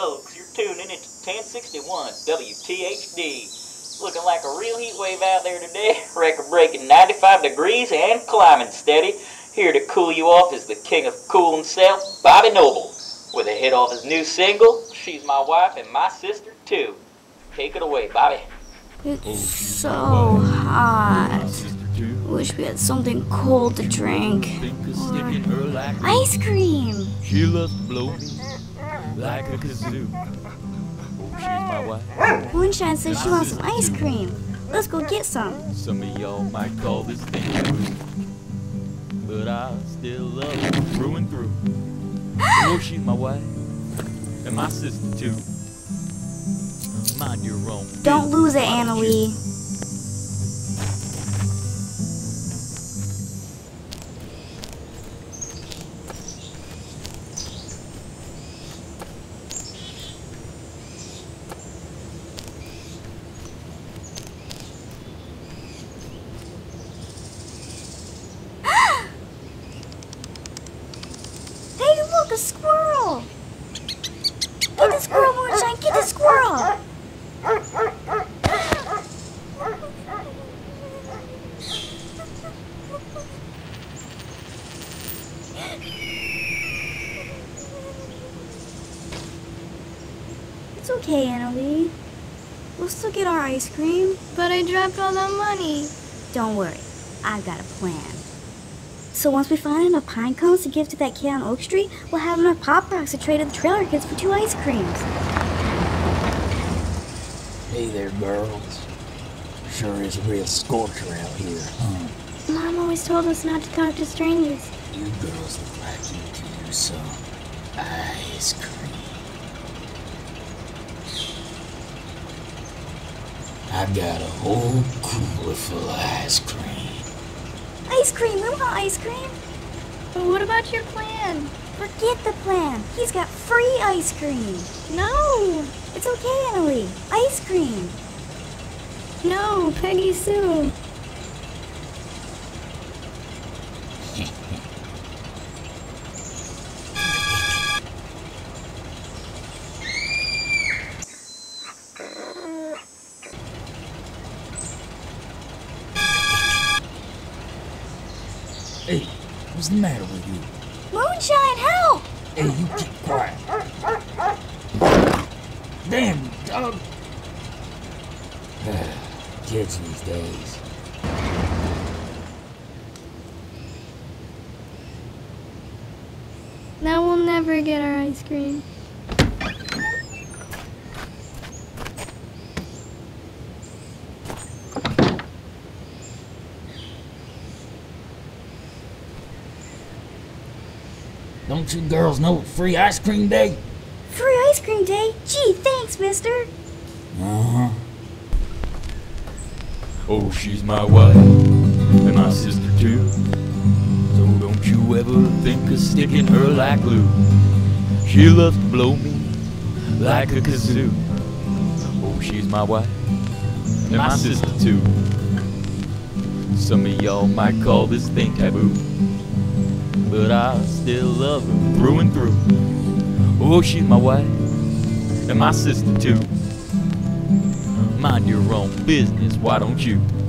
folks, you're tuning into 1061 WTHD. Looking like a real heat wave out there today. Record-breaking 95 degrees and climbing steady. Here to cool you off is the king of cool himself, Bobby Noble, with a hit off his new single, She's My Wife and My Sister Too. Take it away, Bobby. It's so hot. Wish we had something cold to drink. Or ice cream. She loves blowing like a kazoo. Oh, she's my wife. Moonshine says she wants some ice cream. Let's go get some. Some of y'all might call this thing rude, but I still love her through and through. Oh, she's my wife and my sister too. Mind your own. Don't lose it, Annalie. Look, a squirrel! Get the squirrel, Moonshine! Get the squirrel! It's okay, Annalie. We'll still get our ice cream. But I dropped all the money. Don't worry. I've got a plan. So once we find enough pine cones to give to that kid on Oak Street, we'll have enough Pop Rocks to trade to the trailer kids for 2 ice creams. Hey there, girls. Sure is a real scorcher out here, huh? Mom always told us not to talk to strangers. You girls look like you can use some ice cream. I've got a whole cooler full of ice cream. Ice cream! We want ice cream! But what about your plan? Forget the plan! He's got free ice cream! No! It's okay, Annalie! Ice cream! No, Peggy Sue! Hey, what's the matter with you? Moonshine, help! Hey, you keep quiet. Damn, dog. Kids these days. Now we'll never get our ice cream. Don't you girls know it's free ice cream day? Free ice cream day? Gee, thanks, mister. Uh-huh. Oh, she's my wife and my sister too. So don't you ever think of sticking her like glue. She loves to blow me like a kazoo. Oh, she's my wife and my sister too. Some of y'all might call this thing taboo, but I still love her through and through. Oh, she's my wife and my sister too. Mind your own business, why don't you?